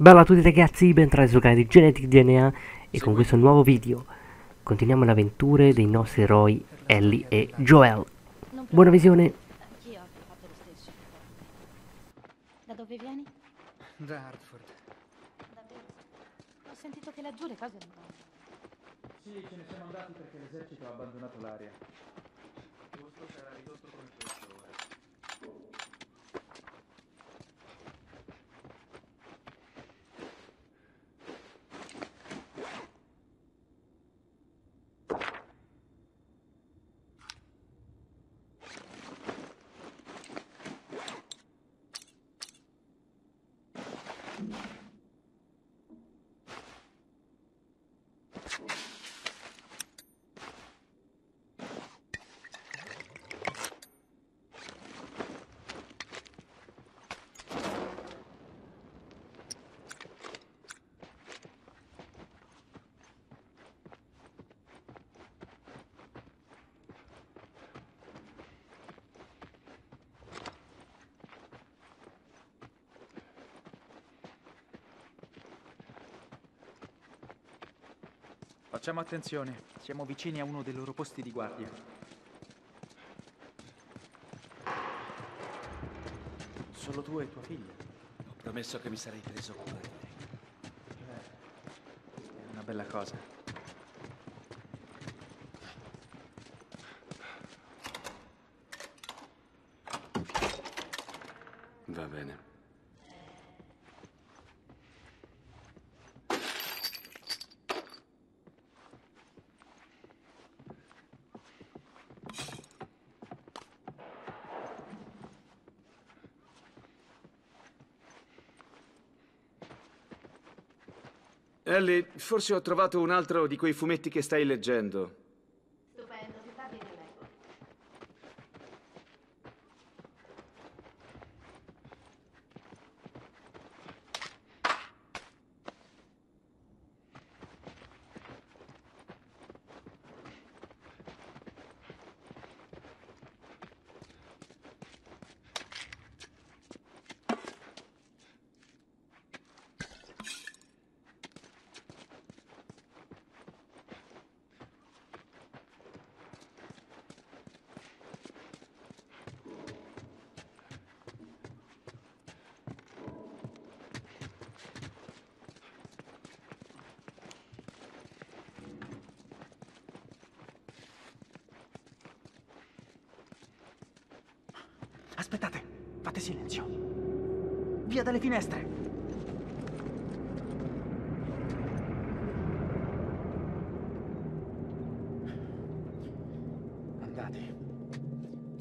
Bella a tutti ragazzi, bentornati sul canale di Genetic DNA e con questo nuovo video continuiamo le avventure dei nostri eroi Ellie e Joel. Buona visione! Anch'io ho fatto lo stesso. Da dove vieni? Da Hartford. Davvero? Ho sentito che laggiù le cose non vanno. Sì, ce ne siamo andati perché l'esercito ha abbandonato l'area. Il posto sarà ridotto come questo ora. Facciamo attenzione, siamo vicini a uno dei loro posti di guardia. Solo tu e tua figlia. Ho promesso che mi sarei preso cura di lei. È una bella cosa. Va bene. Ellie, forse ho trovato un altro di quei fumetti che stai leggendo. Stupendo, ti fa bene, Aspettate, fate silenzio. Via dalle finestre. Andate.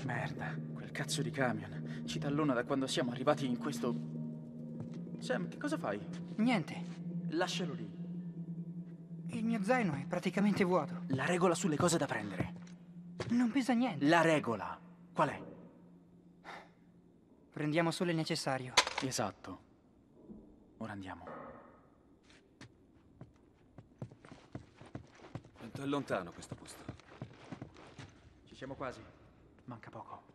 Merda, quel cazzo di camion. Ci tallona da quando siamo arrivati in questo... Sam, che cosa fai? Niente. Lascialo lì. Il mio zaino è praticamente vuoto. La regola sulle cose da prendere. Non pesa niente. La regola. Qual è? Prendiamo solo il necessario. Esatto. Ora andiamo. Quanto è lontano questo posto? Ci siamo quasi. Manca poco.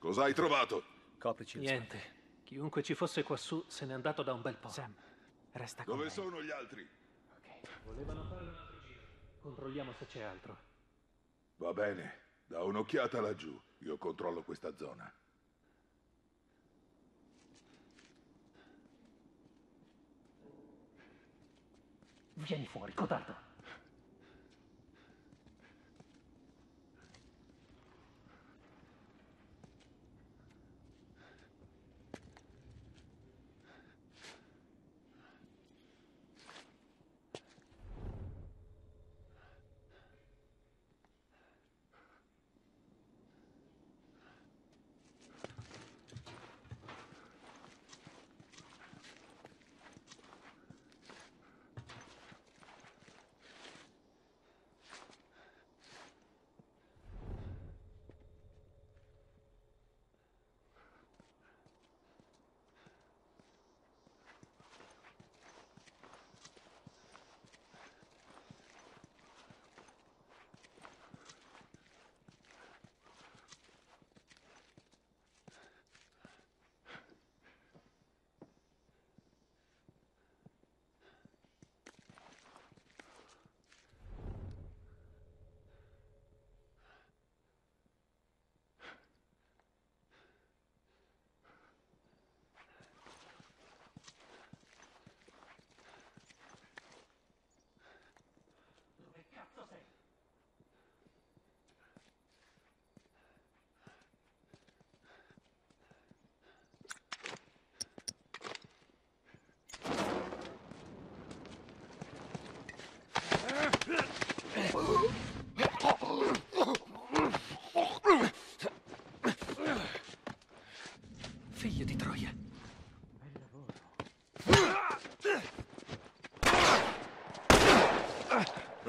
Cosa hai trovato? Coprici. Niente. Chiunque ci fosse quassù se n'è andato da un bel po'. Sam, resta con me. Dove sono gli altri? Ok. Volevano fare un altro giro. Controlliamo se c'è altro. Va bene. Da un'occhiata laggiù. Io controllo questa zona. Vieni fuori, codardo.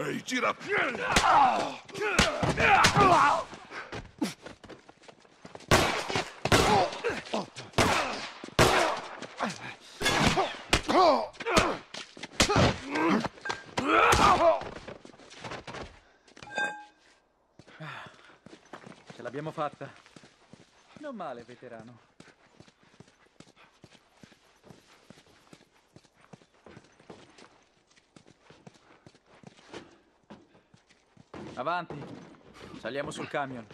Ehi, gira! Ce l'abbiamo fatta. Non male, veterano. Avanti, saliamo sul camion.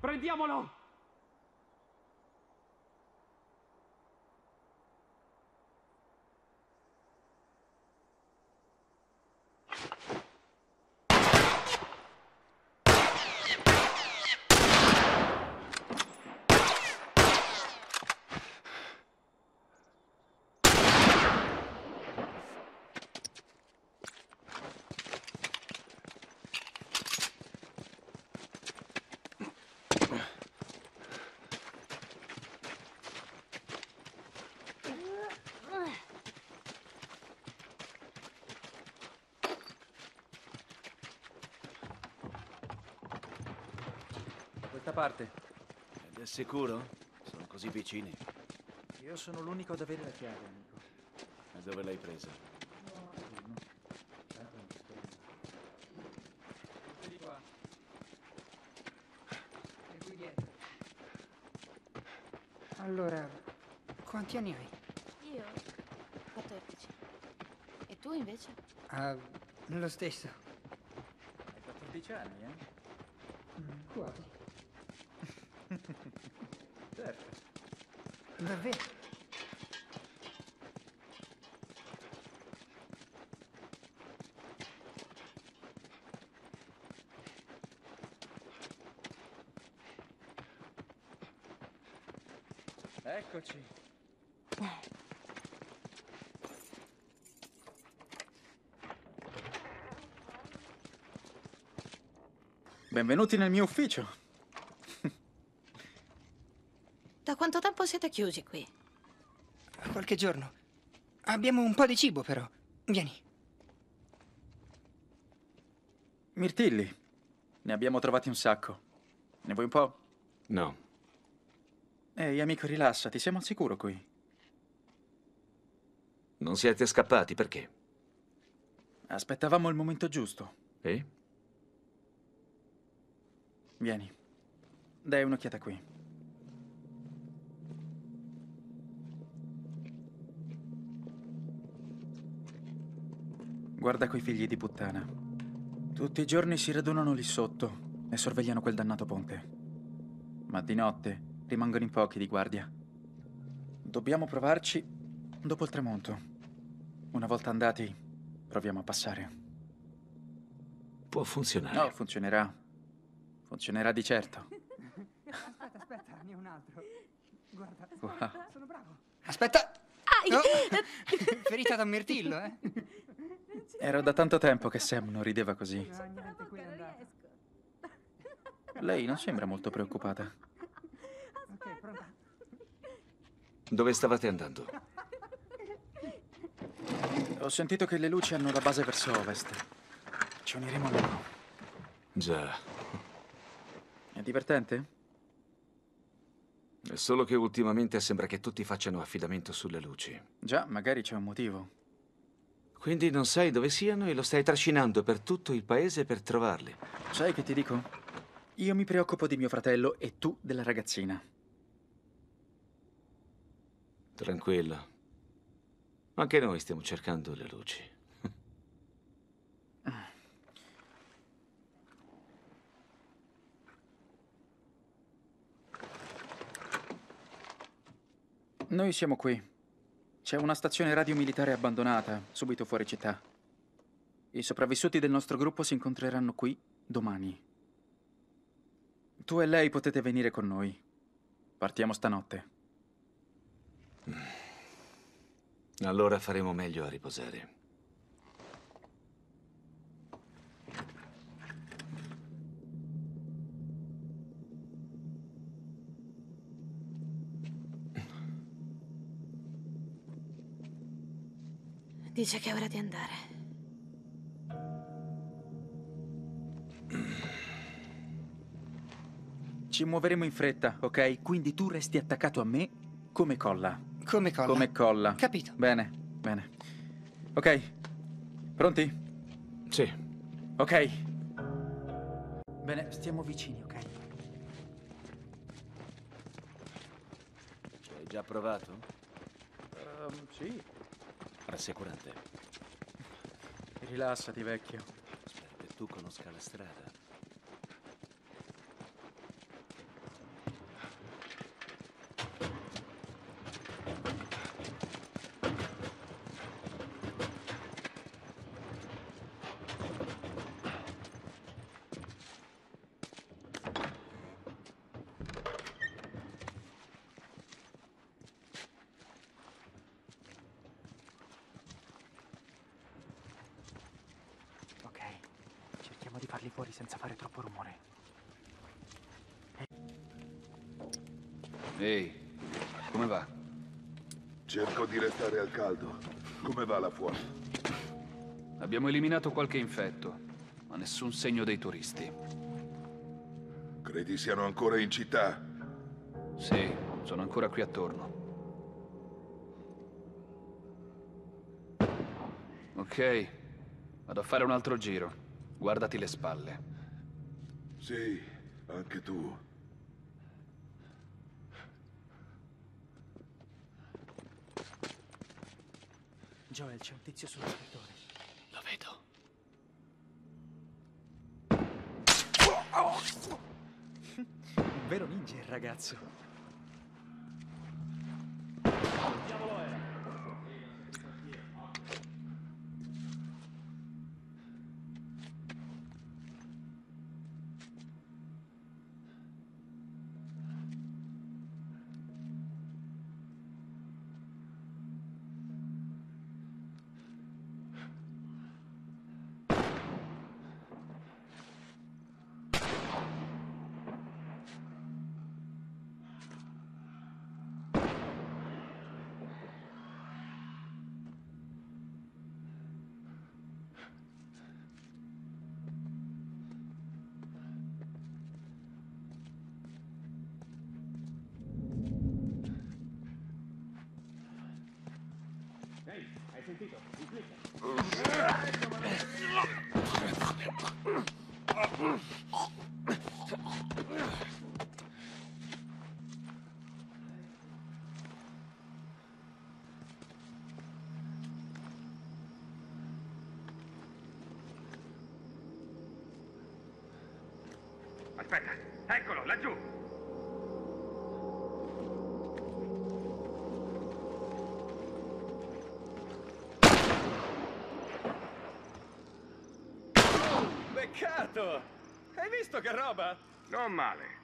Prendiamolo! Parte. Ed è sicuro? Sono così vicini. Io sono l'unico ad avere la chiave, amico. E dove l'hai presa? Vedi qua. E qui dietro. Allora, quanti anni hai? Io 14. E tu invece? Lo stesso. Hai 14 anni, eh? Quasi. Certo. Davvero? Eccoci. Benvenuti nel mio ufficio. Da quanto tempo siete chiusi qui? Qualche giorno. Abbiamo un po' di cibo, però. Vieni. Mirtilli. Ne abbiamo trovati un sacco. Ne vuoi un po'? No. Ehi, amico, rilassati. Siamo al sicuro qui. Non siete scappati, perché? Aspettavamo il momento giusto. E? Vieni. Dai un'occhiata qui. Guarda quei figli di puttana. Tutti i giorni si radunano lì sotto e sorvegliano quel dannato ponte. Ma di notte rimangono in pochi di guardia. Dobbiamo provarci dopo il tramonto. Una volta andati, proviamo a passare. Può funzionare. No, funzionerà. Funzionerà di certo. Aspetta, ne ho un altro. Guarda, wow. Sono bravo. Aspetta! Ai. Oh. Ferita da mirtillo, eh? Era da tanto tempo che Sam non rideva così. Lei non sembra molto preoccupata. Dove stavate andando? Ho sentito che le luci hanno la base verso ovest. Ci uniremo loro. Già. È divertente? È solo che ultimamente sembra che tutti facciano affidamento sulle luci. Già, magari c'è un motivo. Quindi non sai dove siano e lo stai trascinando per tutto il paese per trovarli. Sai che ti dico? Io mi preoccupo di mio fratello e tu della ragazzina. Tranquilla. Anche noi stiamo cercando le luci. Noi siamo qui. C'è una stazione radio militare abbandonata, subito fuori città. I sopravvissuti del nostro gruppo si incontreranno qui domani. Tu e lei potete venire con noi. Partiamo stanotte. Allora faremo meglio a riposare. Dice che è ora di andare. Ci muoveremo in fretta, ok? Quindi tu resti attaccato a me come colla. Come colla? Come colla. Capito. Bene, bene. Ok. Pronti? Sì. Ok. Bene, stiamo vicini, ok? Hai già provato? Sì. Rassicurante. Rilassati, vecchio. Spero che tu conosca la strada. Di farli fuori senza fare troppo rumore. Ehi, come va? Cerco di restare al caldo. Come va là fuori? Abbiamo eliminato qualche infetto, ma nessun segno dei turisti. Credi siano ancora in città? Sì, sono ancora qui attorno. Ok, vado a fare un altro giro. Guardati le spalle. Sì, anche tu. Joel, c'è un tizio sullo scrittore. Lo vedo. Un vero ninja il ragazzo. Andiamolo, aspetta, eccolo, laggiù. Peccato! Hai visto che roba? Non male.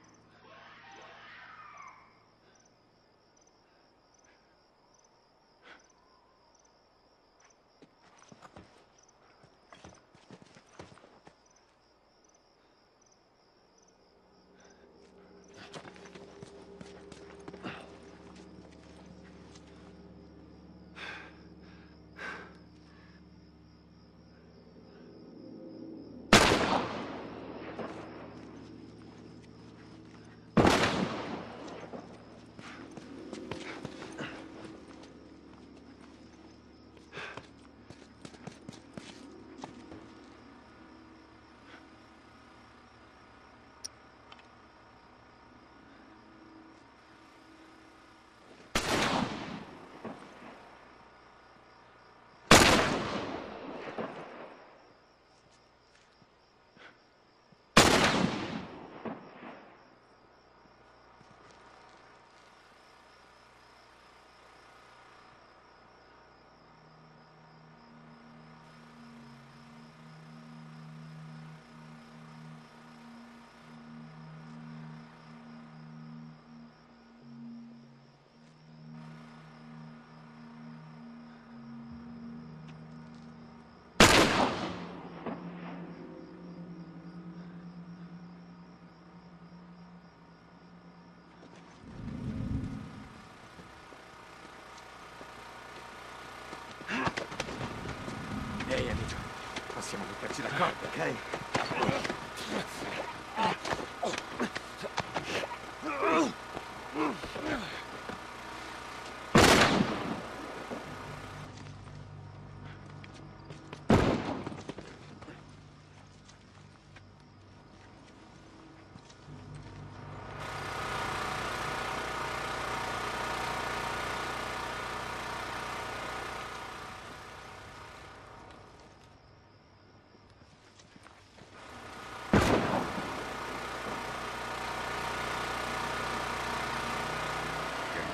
metterci d'accordo, ok?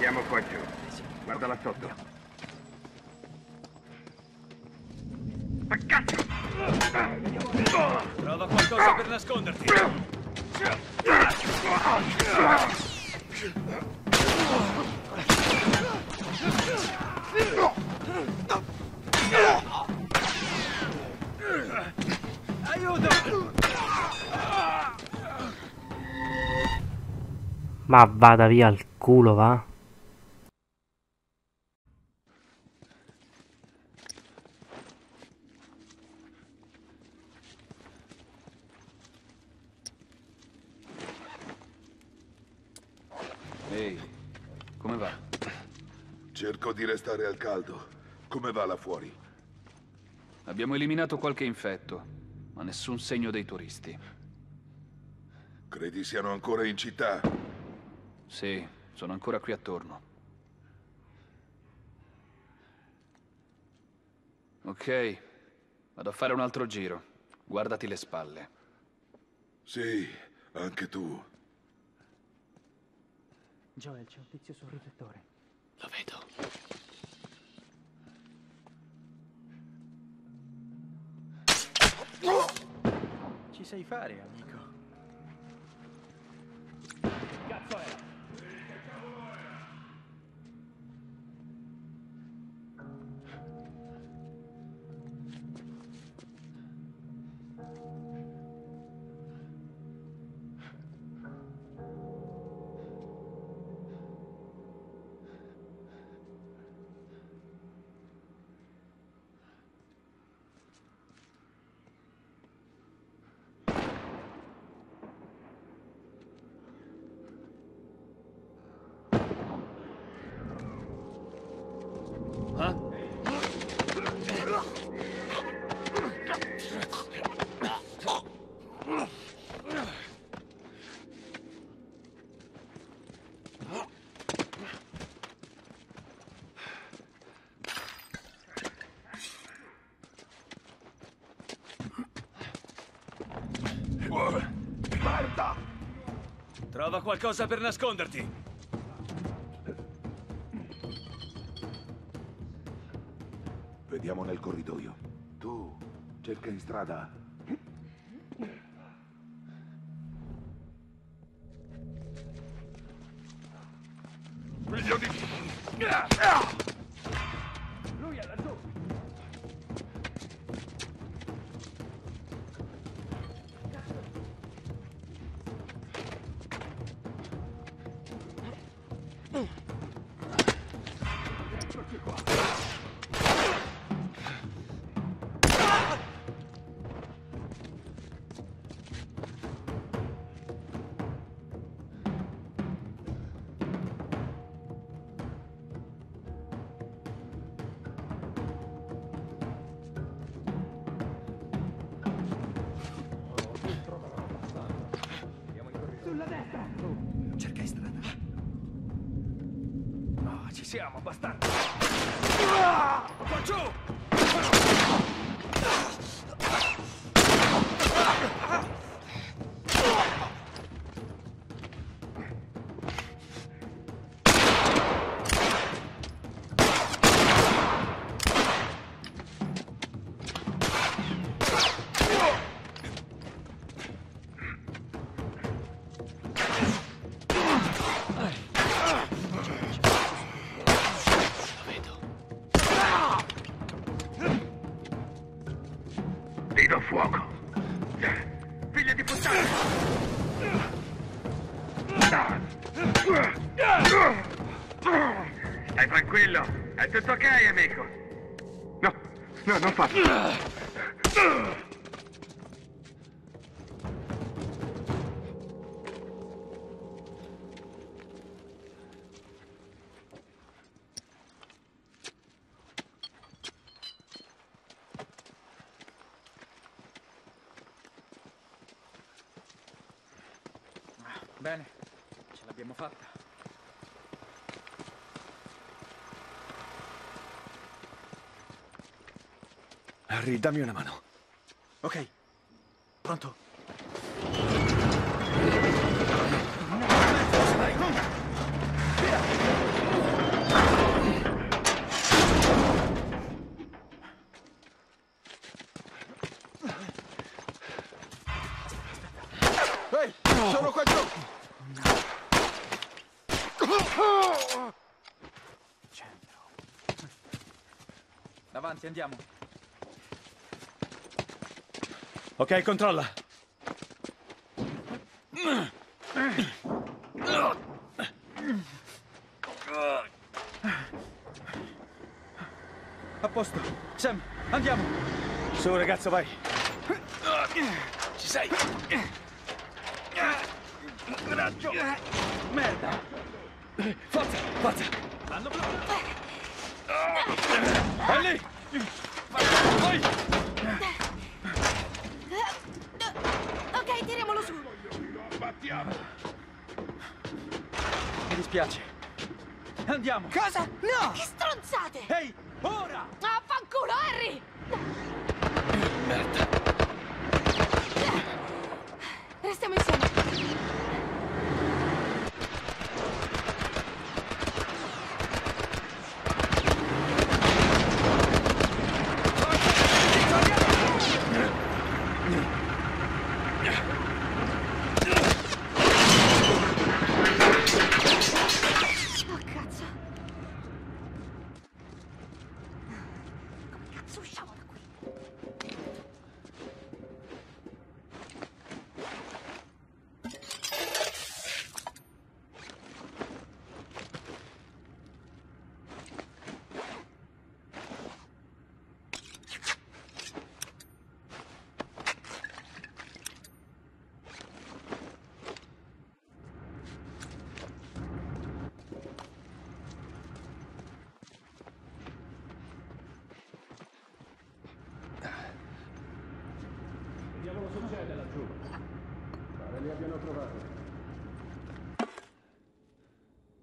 Andiamo qua giù, guardala sotto. Ma cazzo! Trova qualcosa per nasconderti. Aiuto! Ma vada via al culo, va? Di restare al caldo. Come va là fuori? Abbiamo eliminato qualche infetto, ma nessun segno dei turisti. Credi siano ancora in città? Sì, sono ancora qui attorno. Ok, vado a fare un altro giro. Guardati le spalle. Sì, anche tu. Joel, c'è un tizio sul riflettore. Lo vedo. Ci sai fare, amico. Che cazzo è? Trova qualcosa per nasconderti. Vediamo nel corridoio. Tu cerca in strada. Figlio di... Lui è laggiù. Siamo abbastanza. Qua giù! Tutto ok, amico? No, non fatto. Bene, ce l'abbiamo fatta. Harry, dammi una mano. Ok, pronto. Avanti, andiamo. Ok, controlla. A posto. Sam, andiamo. Su, ragazzo, vai. Ci sei. Coraggio. Merda. Forza, forza. Hanno bloccato. Ellie! Vai! Ok, tiriamolo su! Mi dispiace. Andiamo! Cosa? No! Che stronzate! Ehi, ora! Ah, fanculo, Harry! Merda! Restiamo insieme!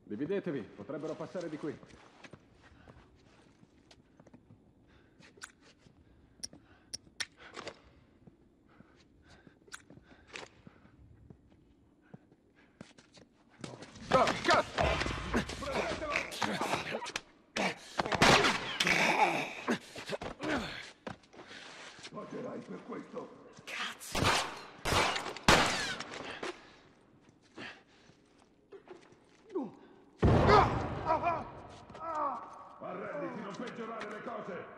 Dividetevi, potrebbero passare di qui. Oh, cazzo! Pagherai per questo. Cazzo! Arrenditi, non peggiorare le cose!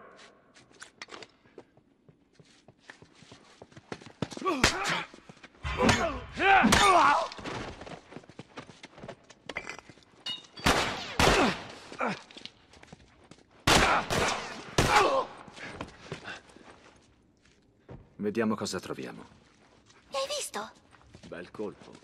Vediamo cosa troviamo. L'hai visto? Bel colpo.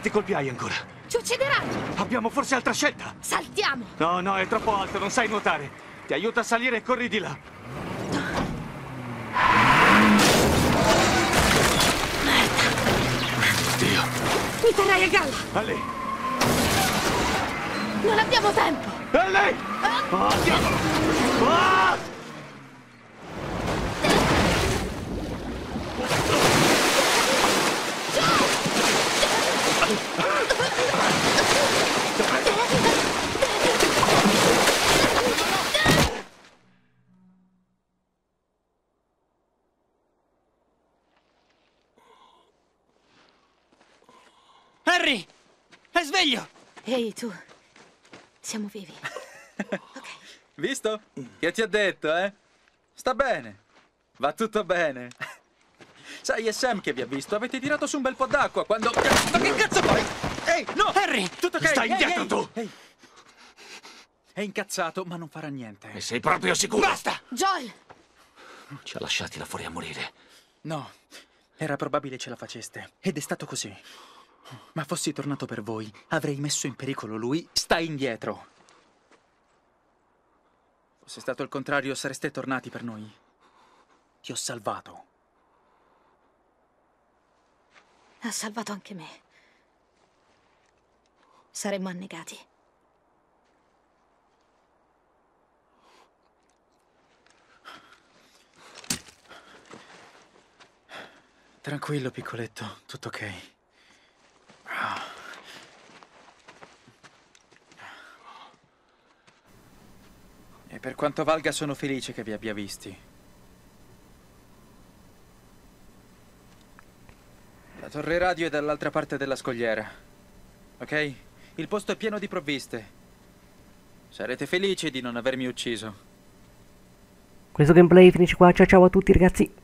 Quanti colpi hai ancora? Ci uccideranno! Abbiamo forse altra scelta? Saltiamo! No, no, è troppo alto, non sai nuotare. Ti aiuto a salire e corri di là. Merda! Dio! Mi terrai a galla! Ellie! Non abbiamo tempo! Ellie! Oh, diavolo! Ah! Harry! È sveglio! Ehi, tu. Siamo vivi. Ok. Visto? Che ti ho detto, eh? Sta bene. Va tutto bene. Sai, è Sam che vi ha visto. Avete tirato su un bel po' d'acqua quando... Ma che cazzo fai? Ehi, no! Harry! Tutto ok? Stai indietro, tu! Ehi. È incazzato, ma non farà niente. E sei proprio sicuro? Basta! Joel! Non ci ha lasciati là fuori a morire. No. Era probabile ce la faceste. Ed è stato così. Ma fossi tornato per voi, avrei messo in pericolo lui. Stai indietro. Fosse stato il contrario, sareste tornati per noi. Ti ho salvato. Ha salvato anche me. Saremmo annegati. Tranquillo, piccoletto, tutto ok. E per quanto valga, sono felice che vi abbia visti. La torre radio è dall'altra parte della scogliera. Ok? Il posto è pieno di provviste. Sarete felici di non avermi ucciso. Questo gameplay finisce qua. Ciao ciao a tutti, ragazzi.